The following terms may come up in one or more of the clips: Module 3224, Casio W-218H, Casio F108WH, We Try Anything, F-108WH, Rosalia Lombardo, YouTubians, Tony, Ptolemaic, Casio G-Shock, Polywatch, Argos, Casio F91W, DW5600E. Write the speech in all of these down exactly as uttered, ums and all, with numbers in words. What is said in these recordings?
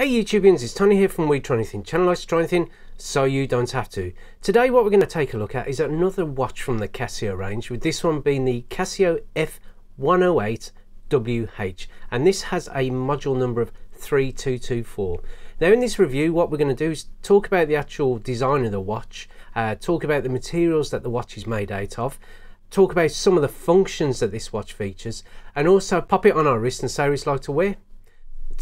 Hey YouTubians, it's Tony here from wetryanything, channelized to try anything so you don't have to. Today what we're going to take a look at is another watch from the Casio range, with this one being the Casio F one oh eight W H, and this has a module number of three two two four. Now in this review what we're going to do is talk about the actual design of the watch, uh, talk about the materials that the watch is made out of, talk about some of the functions that this watch features, and also pop it on our wrist and say it's like to wear.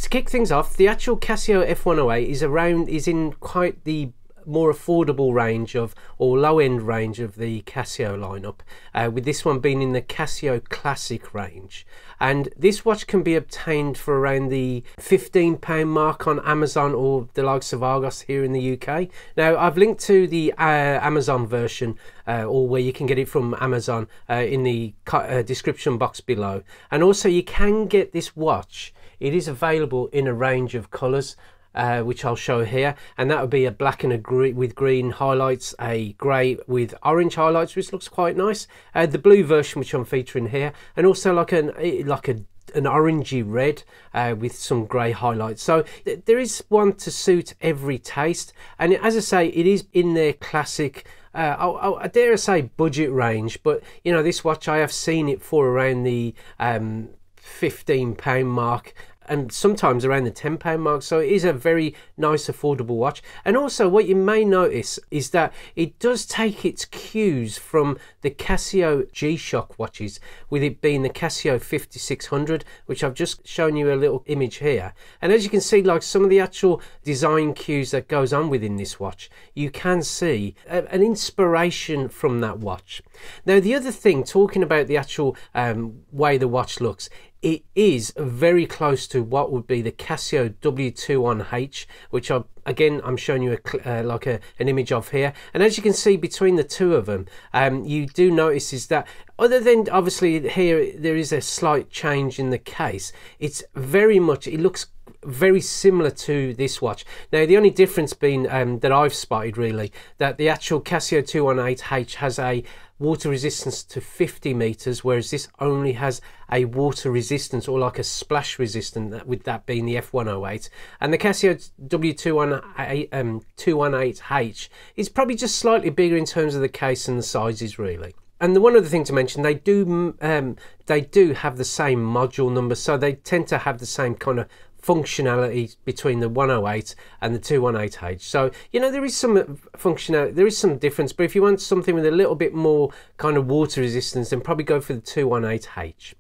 To kick things off, the actual Casio F one oh eight is around is in quite the more affordable range of, or low-end range of the Casio lineup, uh, with this one being in the Casio Classic range. And this watch can be obtained for around the fifteen pound mark on Amazon or the likes of Argos here in the U K. Now I've linked to the uh, Amazon version, uh, or where you can get it from Amazon, uh, in the uh, description box below. And also you can get this watch. It is available in a range of colours, uh, which I'll show here, and that would be a black and a green with green highlights, a grey with orange highlights, which looks quite nice. Uh, the blue version, which I'm featuring here, and also like an like a an orangey red uh, with some grey highlights. So th there is one to suit every taste, and as I say, it is in their classic. Uh, I, I dare say budget range, but you know this watch I have seen it for around the. Um, fifteen pound mark and sometimes around the ten pound mark, so it is a very nice affordable watch. And also what you may notice is that it does take its cues from the Casio G-Shock watches, with it being the Casio fifty-six hundred, which I've just shown you a little image here. And as you can see, like some of the actual design cues that goes on within this watch, you can see a, an inspiration from that watch. Now the other thing, talking about the actual um, way the watch looks, it is very close to what would be the Casio W two eighteen H, which I again I'm showing you a, uh, like a, an image of here. And as you can see between the two of them, um, you do notice is that other than obviously here there is a slight change in the case, it's very much it looks very similar to this watch. Now the only difference being um, that I've spotted really that the actual Casio W two eighteen H has a water resistance to fifty meters, whereas this only has a water resistance or like a splash resistant, with that being the F one oh eight. And the Casio W two eighteen H is probably just slightly bigger in terms of the case and the sizes really. And the one other thing to mention, they do um, they do have the same module number, so they tend to have the same kind of functionality between the one oh eight and the two eighteen H. So you know there is some functionality, there is some difference, but if you want something with a little bit more kind of water resistance, then probably go for the two eighteen H.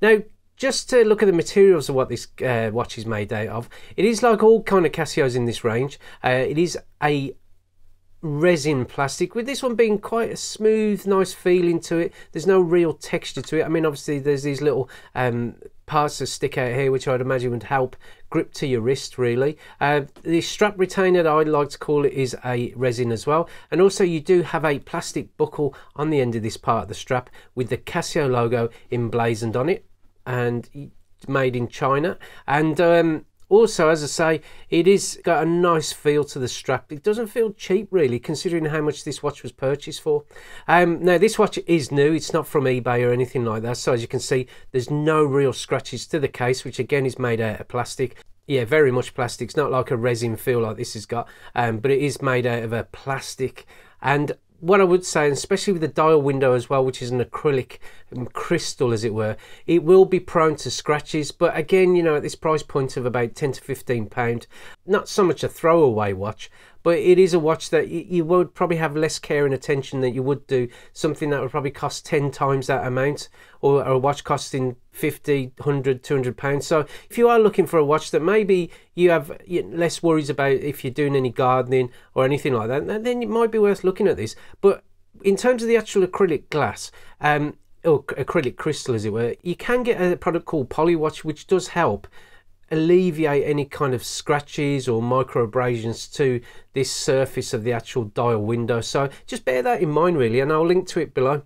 Now just to look at the materials of what this uh, watch is made out of, it is like all kind of Casios in this range, uh, it is a resin plastic, with this one being quite a smooth, nice feeling to it. There's no real texture to it. I mean obviously there's these little um, parts that stick out here, which I'd imagine would help grip to your wrist really. Uh, the strap retainer that I like to call it is a resin as well, and also you do have a plastic buckle on the end of this part of the strap with the Casio logo emblazoned on it, and made in China. And um, also, as I say, it is got a nice feel to the strap. It doesn't feel cheap really, considering how much this watch was purchased for. Um, now this watch is new, it's not from eBay or anything like that, so as you can see there's no real scratches to the case, which again is made out of plastic. Yeah, very much plastic. It's not like a resin feel like this has got, um, but it is made out of a plastic. And what I would say, especially with the dial window as well, which is an acrylic crystal as it were, it will be prone to scratches, but again, you know, at this price point of about ten to fifteen pound, not so much a throwaway watch, but it is a watch that you would probably have less care and attention than you would do something that would probably cost ten times that amount, or a watch costing fifty, a hundred, two hundred pounds. So if you are looking for a watch that maybe you have less worries about if you're doing any gardening or anything like that, then it might be worth looking at this. But in terms of the actual acrylic glass, um, or acrylic crystal as it were, you can get a product called Polywatch, which does help alleviate any kind of scratches or micro abrasions to this surface of the actual dial window, so just bear that in mind really, and I'll link to it below.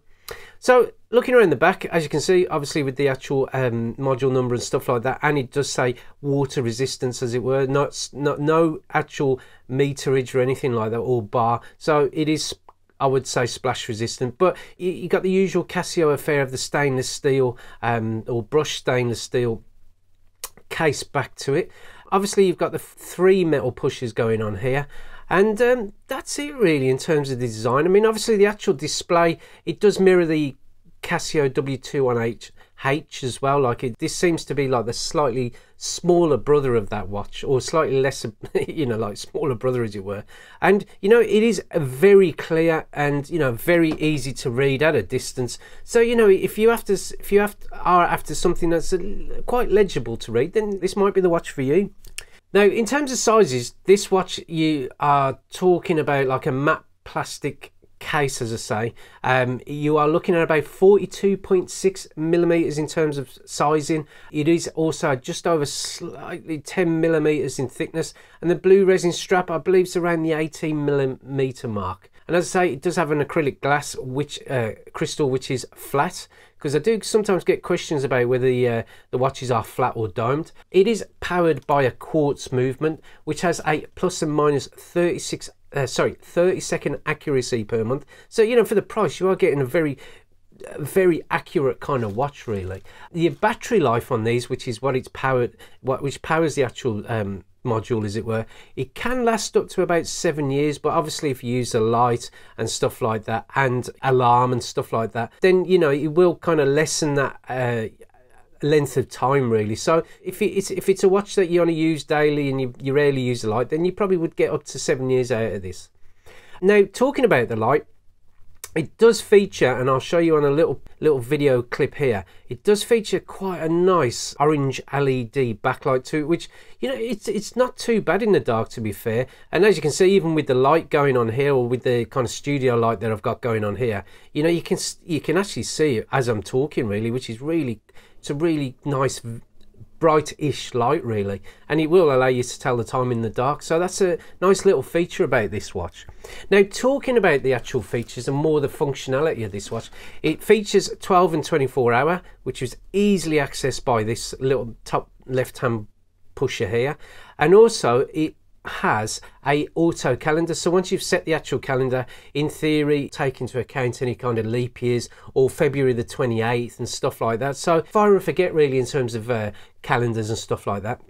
So looking around the back, as you can see, obviously with the actual um, module number and stuff like that, and it does say water resistance as it were, not, not no actual meterage or anything like that, or bar, so it is, I would say, splash resistant. But you, you got the usual Casio affair of the stainless steel um, or brushed stainless steel case back to it. Obviously you've got the three metal pushes going on here, and um, that's it really in terms of the design. I mean, obviously the actual display, it does mirror the Casio W two eighteen H as well. Like it, this seems to be like the slightly smaller brother of that watch, or slightly lesser, you know, like smaller brother as it were. And you know, it is a very clear and, you know, very easy to read at a distance. So you know, if you have to, if you have to, are after something that's quite legible to read, then this might be the watch for you. Now, in terms of sizes, this watch, you are talking about like a matte plastic case, as I say. Um, you are looking at about forty-two point six millimeters in terms of sizing. It is also just over slightly ten millimeters in thickness, and the blue resin strap I believe is around the eighteen millimeter mark. And as I say, it does have an acrylic glass which uh, crystal which is flat, because I do sometimes get questions about whether the, uh, the watches are flat or domed. It is powered by a quartz movement which has a plus and minus thirty-six Uh, sorry, thirty second accuracy per month. So, you know, for the price, you are getting a very, very accurate kind of watch, really. The battery life on these, which is what it's powered, what which powers the actual um, module, as it were, it can last up to about seven years. But obviously, if you use a light and stuff like that, and alarm and stuff like that, then, you know, it will kind of lessen that Uh, length of time, really. So if it's if it's a watch that you only use daily and you, you rarely use the light, then you probably would get up to seven years out of this. Now, talking about the light, it does feature, and I'll show you on a little little video clip here, it does feature quite a nice orange L E D backlight to it, which, you know, it's it's not too bad in the dark, to be fair. And as you can see, even with the light going on here, or with the kind of studio light that I've got going on here, you know, you can you can actually see it as I'm talking, really, which is really, it's a really nice bright-ish light, really, and it will allow you to tell the time in the dark. So that's a nice little feature about this watch. Now, talking about the actual features and more the functionality of this watch, it features twelve and twenty-four hour, which is easily accessed by this little top left-hand pusher here, and also it has a auto calendar. So once you've set the actual calendar, in theory, take into account any kind of leap years or February the twenty-eighth and stuff like that. So fire and forget, really, in terms of uh, calendars and stuff like that.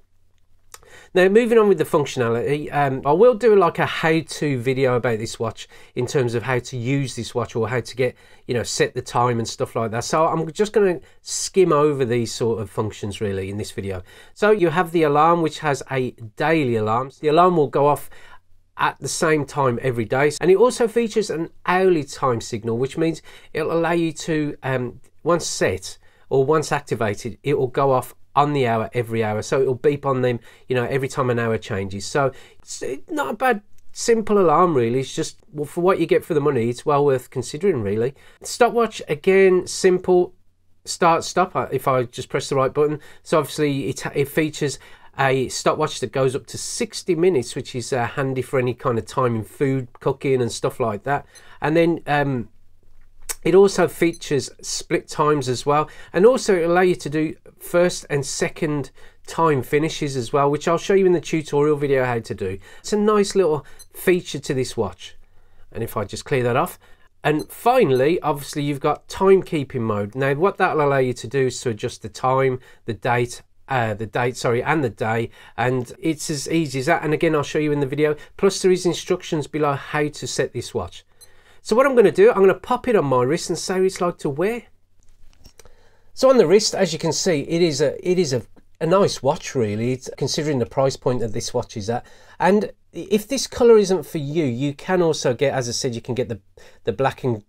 Now, moving on with the functionality, um, I will do like a how-to video about this watch in terms of how to use this watch, or how to get, you know, set the time and stuff like that. So I'm just going to skim over these sort of functions, really, in this video. So you have the alarm, which has a daily alarm. The alarm will go off at the same time every day, and it also features an hourly time signal, which means it'll allow you to, um, once set or once activated, it will go off on the hour every hour. So it'll beep on them, you know, every time an hour changes. So it's not a bad simple alarm, really. It's just, well, for what you get for the money, it's well worth considering, really. Stopwatch, again, simple start stop if I just press the right button. So obviously it, it features a stopwatch that goes up to sixty minutes, which is uh, handy for any kind of time in food cooking and stuff like that. And then um it also features split times as well, and also it'll allow you to do first and second time finishes as well, which I'll show you in the tutorial video how to do. It's a nice little feature to this watch. And if I just clear that off, and finally, obviously, you've got timekeeping mode. Now, what that'll allow you to do is to adjust the time, the date, Uh, the date, sorry, and the day, and it's as easy as that. And again, I'll show you in the video. Plus, there is instructions below how to set this watch. So what I'm going to do, I'm going to pop it on my wrist and say it's like to wear. So on the wrist, as you can see, it is a it is a, a nice watch, really. It's, considering the price point that this watch is at. And if this colour isn't for you, you can also get, as I said, you can get the the black and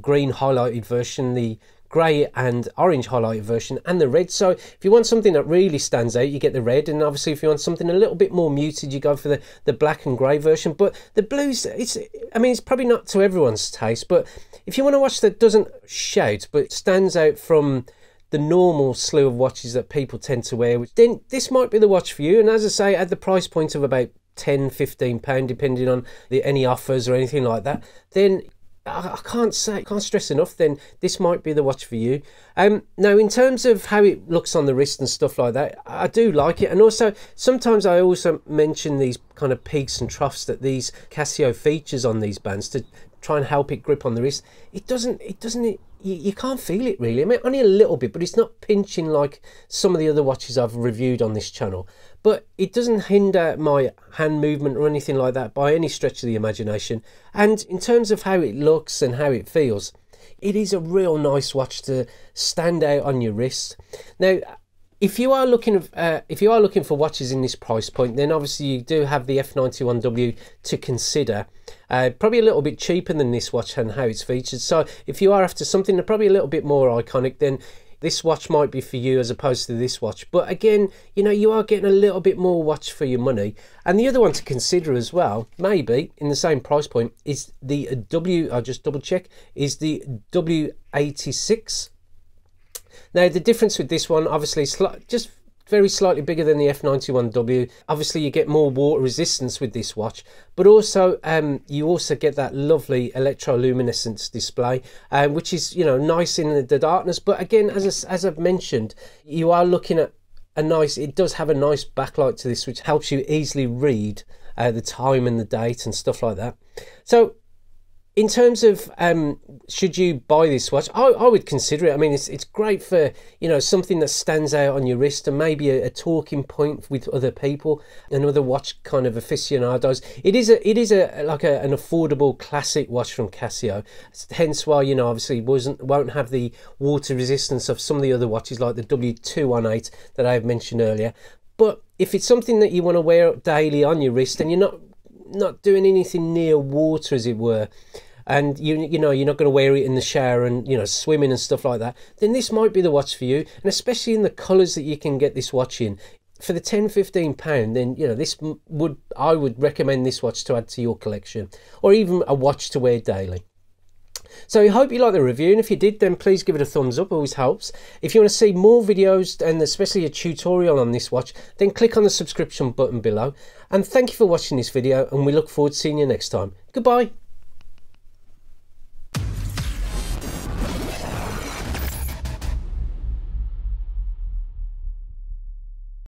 green highlighted version, the grey and orange highlighted version, and the red. So if you want something that really stands out, you get the red, and obviously if you want something a little bit more muted, you go for the the black and grey version. But the blues, it's I mean, it's probably not to everyone's taste, but if you want a watch that doesn't shout but stands out from the normal slew of watches that people tend to wear, then this might be the watch for you. And as I say, at the price point of about ten, fifteen pound, depending on the any offers or anything like that, then I can't say, can't stress enough, then this might be the watch for you. Um, now, in terms of how it looks on the wrist and stuff like that, I do like it. And also, sometimes I also mention these kind of peaks and troughs that these Casio features on these bands to try and help it grip on the wrist. It doesn't, it doesn't you, you can't feel it really. I mean, only a little bit, but it's not pinching like some of the other watches I've reviewed on this channel. But it doesn't hinder my hand movement or anything like that by any stretch of the imagination. And in terms of how it looks and how it feels, it is a real nice watch to stand out on your wrist. Now, if you are looking uh, if you are looking for watches in this price point, then obviously you do have the F ninety-one W to consider. Uh, probably a little bit cheaper than this watch and how it's featured. So if you are after something probably a little bit more iconic, then this watch might be for you as opposed to this watch. But again, you know, you are getting a little bit more watch for your money. And the other one to consider as well, maybe in the same price point, is the W, I'll just double check, is the W eighty-six. Now, the difference with this one, obviously, just very slightly bigger than the F ninety-one W. Obviously, you get more water resistance with this watch, but also um, you also get that lovely electroluminescence display, um, which is, you know, nice in the darkness. But again, as as I've mentioned, you are looking at a nice. It does have a nice backlight to this, which helps you easily read uh, the time and the date and stuff like that. So, in terms of um, should you buy this watch, I, I would consider it. I mean, it's it's great for, you know, something that stands out on your wrist and maybe a, a talking point with other people and other watch kind of aficionados. It is a it is a like a, an affordable classic watch from Casio. Hence why, you know, obviously wasn't won't have the water resistance of some of the other watches like the W two eighteen that I have mentioned earlier. But if it's something that you want to wear daily on your wrist and you're not not doing anything near water, as it were, and you you know you're not going to wear it in the shower and, you know, swimming and stuff like that, then this might be the watch for you. And especially in the colours that you can get this watch in for the ten, fifteen pound, then, you know, this would I would recommend this watch to add to your collection, or even a watch to wear daily. So I hope you like the review, and if you did, then please give it a thumbs up, always helps. If you want to see more videos, and especially a tutorial on this watch, then click on the subscription button below. And thank you for watching this video, and we look forward to seeing you next time. Goodbye.